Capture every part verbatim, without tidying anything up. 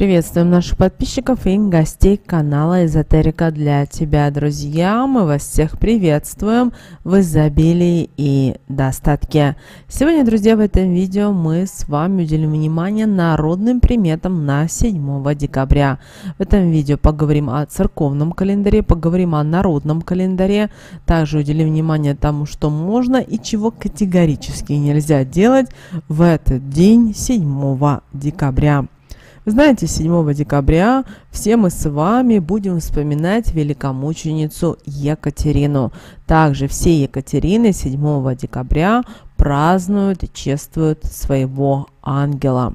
Приветствуем наших подписчиков и гостей канала «Эзотерика для тебя», друзья. Мы вас всех приветствуем в изобилии и достатке. Сегодня, друзья, в этом видео мы с вами уделим внимание народным приметам на седьмое декабря. В этом видео поговорим о церковном календаре, поговорим о народном календаре. Также уделим внимание тому, что можно и чего категорически нельзя делать в этот день, седьмого декабря. Вы знаете, седьмого декабря все мы с вами будем вспоминать великомученицу Екатерину. Также все Екатерины седьмого декабря празднуют и чествуют своего ангела.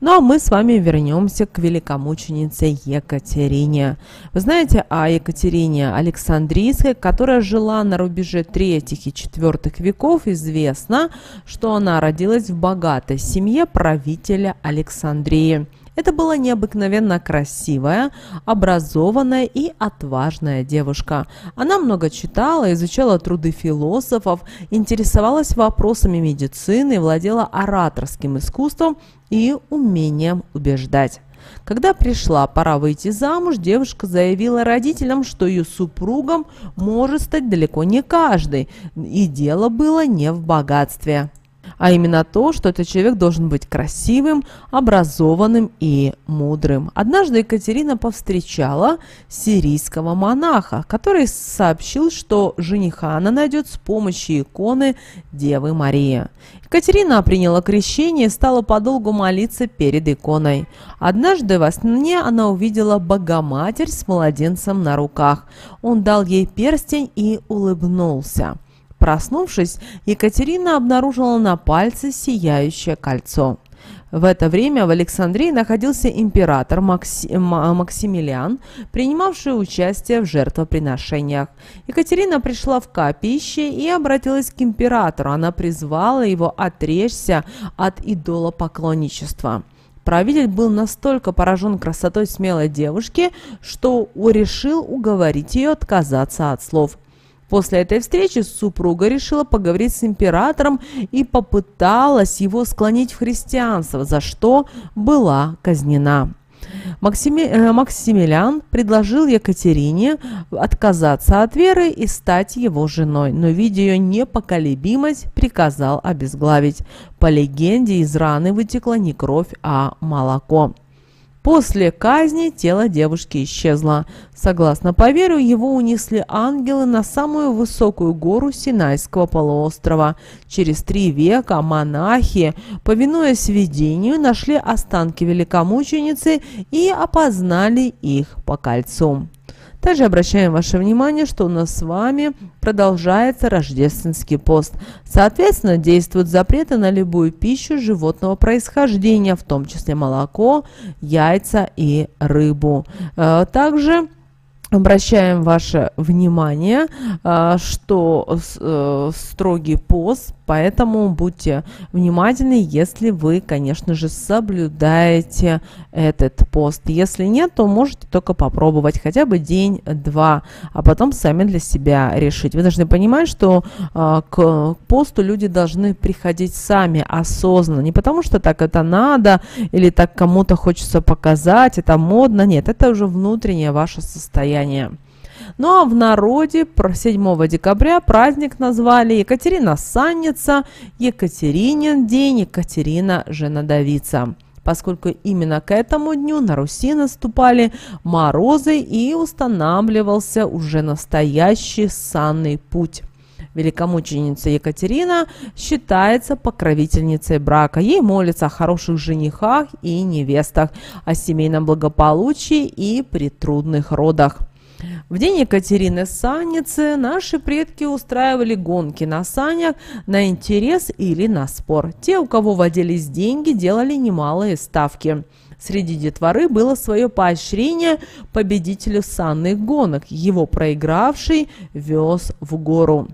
Ну а мы с вами вернемся к великомученице Екатерине. Вы знаете о Екатерине Александрийской, которая жила на рубеже третьего и четвёртого веков, известно, что она родилась в богатой семье правителя Александрии. Это была необыкновенно красивая, образованная и отважная девушка. Она много читала, изучала труды философов, интересовалась вопросами медицины, владела ораторским искусством и умением убеждать. Когда пришла пора выйти замуж, девушка заявила родителям, что ее супругом может стать далеко не каждый, и дело было не в богатстве, а именно то, что этот человек должен быть красивым, образованным и мудрым. Однажды Екатерина повстречала сирийского монаха, который сообщил, что жениха она найдет с помощью иконы Девы Марии. Екатерина приняла крещение и стала подолгу молиться перед иконой. Однажды во сне она увидела Богоматерь с младенцем на руках. Он дал ей перстень и улыбнулся. Проснувшись, Екатерина обнаружила на пальце сияющее кольцо. В это время в Александрии находился император Макси... Максимилиан, принимавший участие в жертвоприношениях. Екатерина пришла в капище и обратилась к императору. Она призвала его отречься от идолопоклонничества. Правитель был настолько поражен красотой смелой девушки, что решил уговорить ее отказаться от слов. После этой встречи супруга решила поговорить с императором и попыталась его склонить в христианство, за что была казнена. Максими... Максимилиан предложил Екатерине отказаться от веры и стать его женой, но, видя ее непоколебимость, приказал обезглавить. По легенде, из раны вытекла не кровь, а молоко. После казни тело девушки исчезло. Согласно поверью, его унесли ангелы на самую высокую гору Синайского полуострова. Через три века монахи, повинуясь видению, нашли останки великомученицы и опознали их по кольцу. Также обращаем ваше внимание, что у нас с вами продолжается рождественский пост. Соответственно, действуют запреты на любую пищу животного происхождения, в том числе молоко, яйца и рыбу. Также обращаем ваше внимание, что строгий пост, поэтому будьте внимательны, если вы, конечно же, соблюдаете этот пост. Если нет, то можете только попробовать хотя бы день-два, а потом сами для себя решить. Вы должны понимать, что к посту люди должны приходить сами осознанно, не потому что так это надо или так кому-то хочется показать, это модно, нет, это уже внутреннее ваше состояние. Ну а в народе седьмого декабря праздник назвали Екатерина Санница, Екатеринин день, Екатерина Женодавица, поскольку именно к этому дню на Руси наступали морозы и устанавливался уже настоящий санный путь. Великомученица Екатерина считается покровительницей брака. Ей молятся о хороших женихах и невестах, о семейном благополучии и при трудных родах. В день Екатерины Санницы наши предки устраивали гонки на санях, на интерес или на спор. Те, у кого водились деньги, делали немалые ставки. Среди детворы было свое поощрение победителю санных гонок. Его проигравший вез в гору.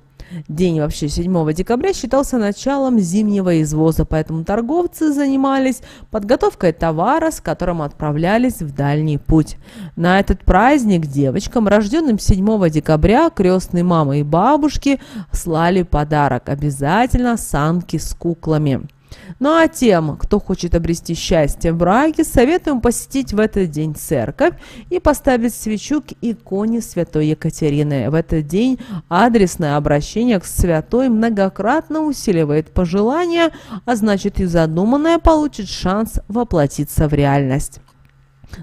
День вообще седьмого декабря считался началом зимнего извоза, поэтому торговцы занимались подготовкой товара, с которым отправлялись в дальний путь. На этот праздник девочкам, рожденным седьмого декабря, крестные мамы и бабушки слали подарок – обязательно санки с куклами. Ну а тем, кто хочет обрести счастье в браке, советуем посетить в этот день церковь и поставить свечу к иконе святой Екатерины. В этот день адресное обращение к святой многократно усиливает пожелания, а значит и задуманное получит шанс воплотиться в реальность.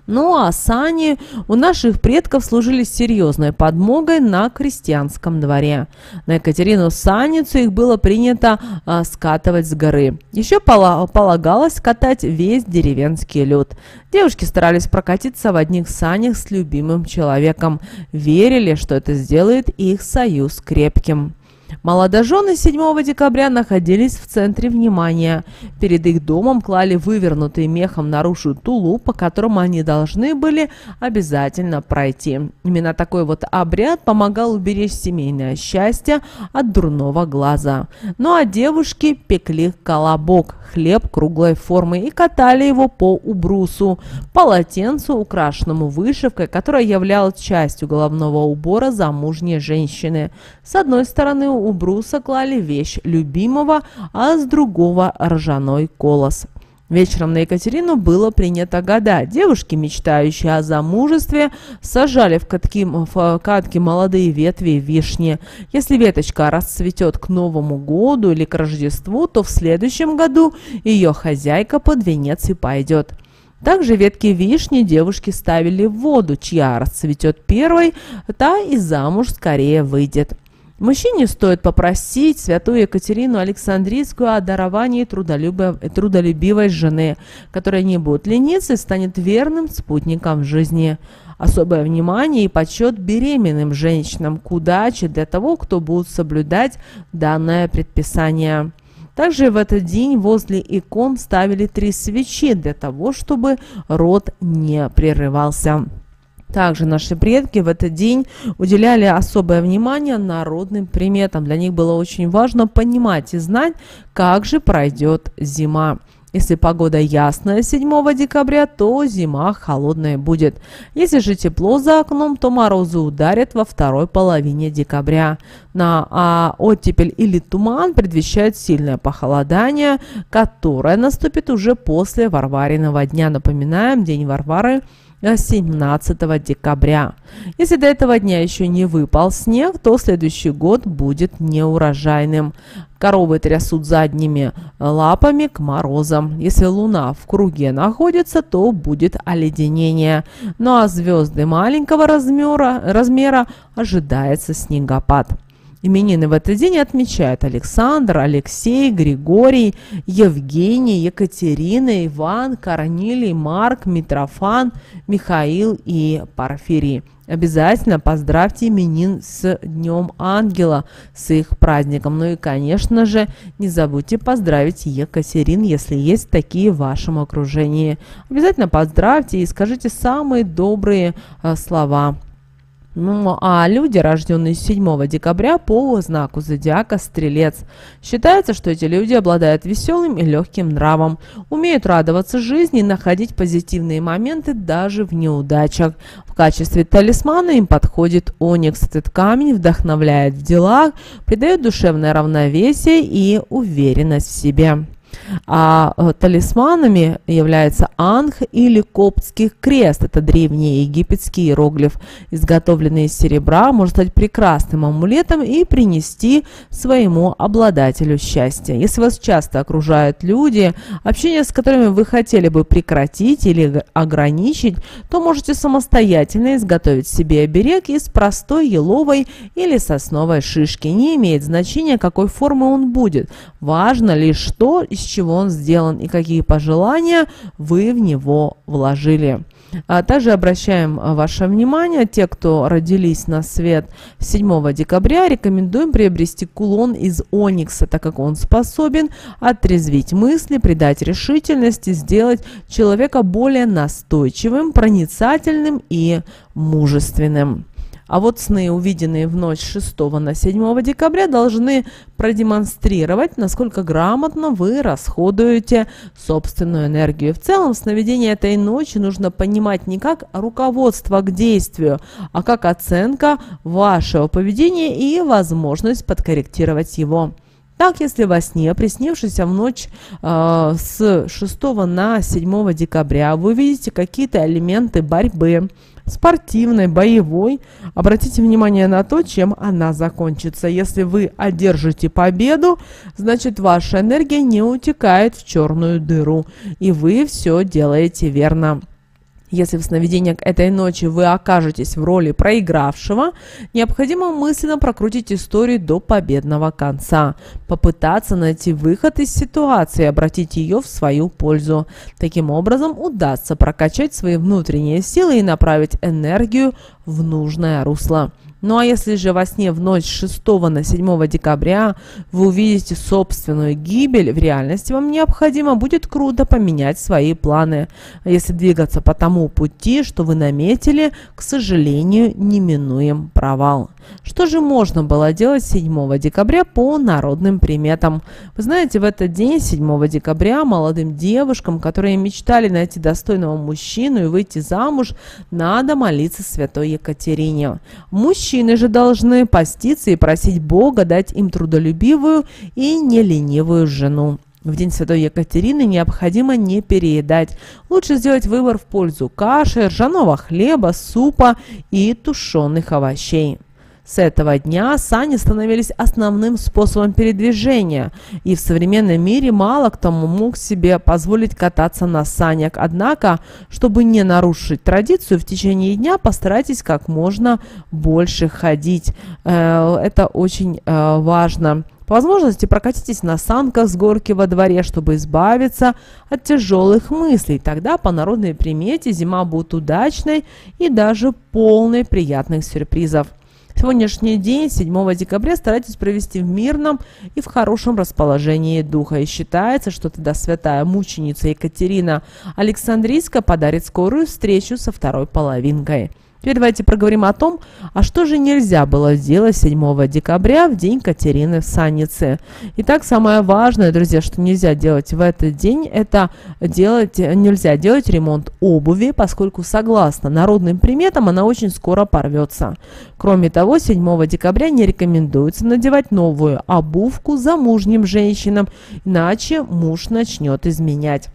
Ну а сани у наших предков служили серьезной подмогой на крестьянском дворе. На Екатерину Санницу их было принято а, скатывать с горы. Еще полагалось катать весь деревенский люд. Девушки старались прокатиться в одних санях с любимым человеком. Верили, что это сделает их союз крепким. Молодожены седьмого декабря находились в центре внимания. Перед их домом клали вывернутый мехом наружу тулуп, по которому они должны были обязательно пройти. Именно такой вот обряд помогал уберечь семейное счастье от дурного глаза. Ну а девушки пекли колобок, хлеб круглой формы, и катали его по убрусу, полотенцу, украшенному вышивкой, которая являлась частью головного убора замужней женщины. С одной стороны у бруса клали вещь любимого, а с другого – ржаной колос. Вечером на Екатерину было принято гадать. Девушки, мечтающие о замужестве, сажали в катки, в катки молодые ветви вишни. Если веточка расцветет к Новому году или к Рождеству, то в следующем году ее хозяйка под венец и пойдет. Также ветки вишни девушки ставили в воду, чья расцветет первой, та и замуж скорее выйдет. Мужчине стоит попросить святую Екатерину Александрийскую о даровании трудолюбивой жены, которая не будет лениться и станет верным спутником в жизни. Особое внимание и почет беременным женщинам к удаче для того, кто будет соблюдать данное предписание. Также в этот день возле икон ставили три свечи для того, чтобы род не прерывался. Также наши предки в этот день уделяли особое внимание народным приметам. Для них было очень важно понимать и знать, как же пройдет зима. Если погода ясная седьмого декабря, то зима холодная будет. Если же тепло за окном, то морозы ударят во второй половине декабря. На а, оттепель или туман предвещает сильное похолодание, которое наступит уже после Варвариного дня. Напоминаем, день Варвары семнадцатого декабря. Если до этого дня еще не выпал снег, то следующий год будет неурожайным. Коровы трясут задними лапами к морозам. Если луна в круге находится, то будет оледенение. Ну а звезды маленького размера, размера ожидается снегопад. Именины в этот день отмечают Александр, Алексей, Григорий, Евгений, Екатерина, Иван, Корнилий, Марк, Митрофан, Михаил и Порфирий. Обязательно поздравьте именин с Днем Ангела, с их праздником. Ну и, конечно же, не забудьте поздравить Екатерин, если есть такие в вашем окружении. Обязательно поздравьте и скажите самые добрые э, слова. Ну, а люди, рожденные седьмого декабря по знаку зодиака Стрелец, считается, что эти люди обладают веселым и легким нравом, умеют радоваться жизни и находить позитивные моменты даже в неудачах. В качестве талисмана им подходит оникс. Этот камень вдохновляет в делах, придает душевное равновесие и уверенность в себе. А талисманами является анх или коптский крест. Это древний египетский иероглиф, изготовленный из серебра, может стать прекрасным амулетом и принести своему обладателю счастье. Если вас часто окружают люди, общение с которыми вы хотели бы прекратить или ограничить, то можете самостоятельно изготовить себе оберег из простой еловой или сосновой шишки. Не имеет значения, какой формы он будет. Важно лишь то, из чего он сделан и какие пожелания вы в него вложили. А также обращаем ваше внимание, те, кто родились на свет седьмого декабря, рекомендуем приобрести кулон из оникса, так как он способен отрезвить мысли, придать решительность и сделать человека более настойчивым, проницательным и мужественным. А вот сны, увиденные в ночь с шестого на седьмое декабря, должны продемонстрировать, насколько грамотно вы расходуете собственную энергию. В целом, сновидение этой ночи нужно понимать не как руководство к действию, а как оценка вашего поведения и возможность подкорректировать его. Так, если во сне, приснившийся в ночь э, с шестого на седьмое декабря, вы видите какие-то элементы борьбы, спортивной, боевой, обратите внимание на то, чем она закончится. Если вы одержите победу, значит, ваша энергия не утекает в черную дыру, и вы все делаете верно. Если в сновидениях этой ночи вы окажетесь в роли проигравшего, необходимо мысленно прокрутить историю до победного конца, попытаться найти выход из ситуации и обратить ее в свою пользу. Таким образом, удастся прокачать свои внутренние силы и направить энергию в нужное русло. Ну а если же во сне в ночь с шестого на седьмое декабря вы увидите собственную гибель, в реальности вам необходимо будет круто поменять свои планы. Если двигаться по тому пути, что вы наметили, к сожалению, неминуем провал. Что же можно было делать седьмого декабря по народным приметам? Вы знаете, в этот день, седьмого декабря, молодым девушкам, которые мечтали найти достойного мужчину и выйти замуж, надо молиться святой Екатерине. Мужчины же должны поститься и просить Бога дать им трудолюбивую и неленивую жену. В день святой Екатерины необходимо не переедать. Лучше сделать выбор в пользу каши, ржаного хлеба, супа и тушеных овощей. С этого дня сани становились основным способом передвижения, и в современном мире мало кто мог себе позволить кататься на санях. Однако, чтобы не нарушить традицию, в течение дня постарайтесь как можно больше ходить. Это очень важно. По возможности прокатитесь на санках с горки во дворе, чтобы избавиться от тяжелых мыслей. Тогда по народной примете зима будет удачной и даже полной приятных сюрпризов. Сегодняшний день, седьмого декабря, старайтесь провести в мирном и в хорошем расположении духа. И считается, что тогда святая мученица Екатерина Александрийская подарит скорую встречу со второй половинкой. Теперь давайте проговорим о том, а что же нельзя было сделать седьмого декабря, в день Катерины Санницы. Итак, самое важное, друзья, что нельзя делать в этот день, это делать, нельзя делать ремонт обуви, поскольку, согласно народным приметам, она очень скоро порвется. Кроме того, седьмого декабря не рекомендуется надевать новую обувку замужним женщинам, иначе муж начнет изменять.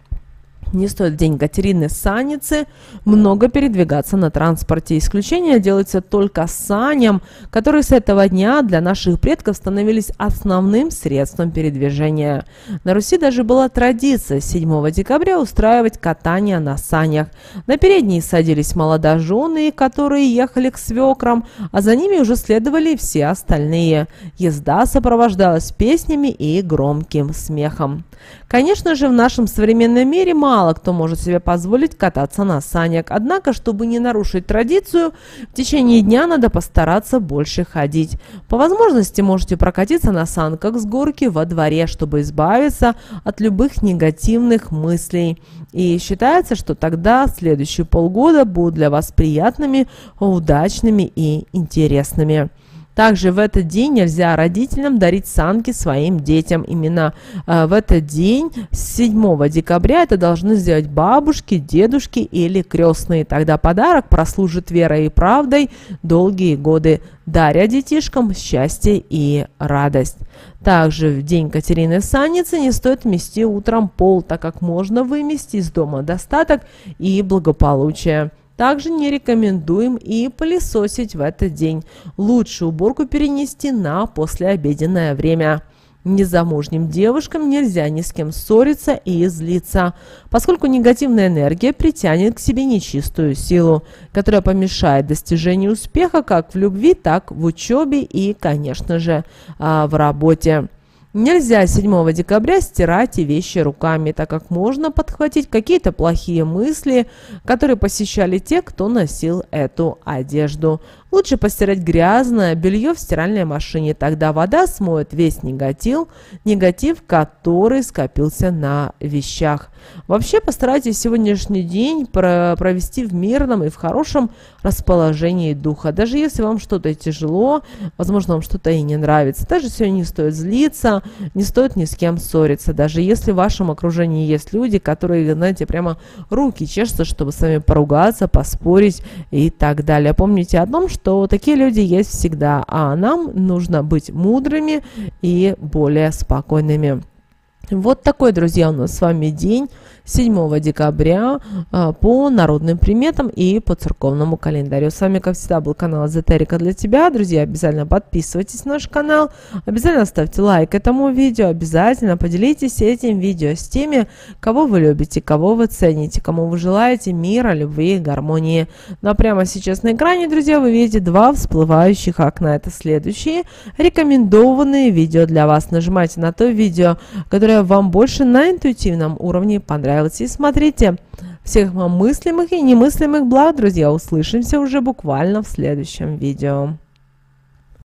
Не стоит в день Катерины Санницы много передвигаться на транспорте. Исключение делается только саням, которые с этого дня для наших предков становились основным средством передвижения. На Руси даже была традиция седьмого декабря устраивать катание на санях. На передние садились молодожены, которые ехали к свекрам, а за ними уже следовали все остальные. Езда сопровождалась песнями и громким смехом. Конечно же, в нашем современном мире мало Мало кто может себе позволить кататься на санях. Однако, чтобы не нарушить традицию, в течение дня надо постараться больше ходить. По возможности можете прокатиться на санках с горки во дворе, чтобы избавиться от любых негативных мыслей. И считается, что тогда следующие полгода будут для вас приятными, удачными и интересными. Также в этот день нельзя родителям дарить санки своим детям. Именно э, в этот день, седьмого декабря, это должны сделать бабушки, дедушки или крестные. Тогда подарок прослужит верой и правдой долгие годы, даря детишкам счастье и радость. Также в день Катерины Санницы не стоит мести утром пол, так как можно вымести из дома достаток и благополучие. Также не рекомендуем и пылесосить в этот день. Лучше уборку перенести на послеобеденное время. Незамужним девушкам нельзя ни с кем ссориться и злиться, поскольку негативная энергия притянет к себе нечистую силу, которая помешает достижению успеха как в любви, так в учебе и, конечно же, в работе. Нельзя седьмого декабря стирать вещи руками, так как можно подхватить какие-то плохие мысли, которые посещали те, кто носил эту одежду. Лучше постирать грязное белье в стиральной машине, тогда вода смоет весь негатив, негатив, который скопился на вещах. Вообще постарайтесь сегодняшний день провести в мирном и в хорошем расположении духа. Даже если вам что-то тяжело, возможно, вам что-то и не нравится, даже сегодня не стоит злиться, не стоит ни с кем ссориться. Даже если в вашем окружении есть люди, которые, знаете, прямо руки чешутся, чтобы с вами поругаться, поспорить и так далее. Помните о том, что что такие люди есть всегда, а нам нужно быть мудрыми и более спокойными. Вот такой, друзья, у нас с вами день седьмого декабря по народным приметам и по церковному календарю. С вами, как всегда, был канал Эзотерика для тебя. Друзья, обязательно подписывайтесь на наш канал, обязательно ставьте лайк этому видео, обязательно поделитесь этим видео с теми, кого вы любите, кого вы цените, кому вы желаете мира, любви и гармонии. Ну а прямо сейчас на экране, друзья, вы видите два всплывающих окна. Это следующие рекомендованные видео для вас. Нажимайте на то видео, которое вам больше на интуитивном уровне понравилось, и смотрите. Всех вам мыслимых и немыслимых благ, друзья. Услышимся уже буквально в следующем видео.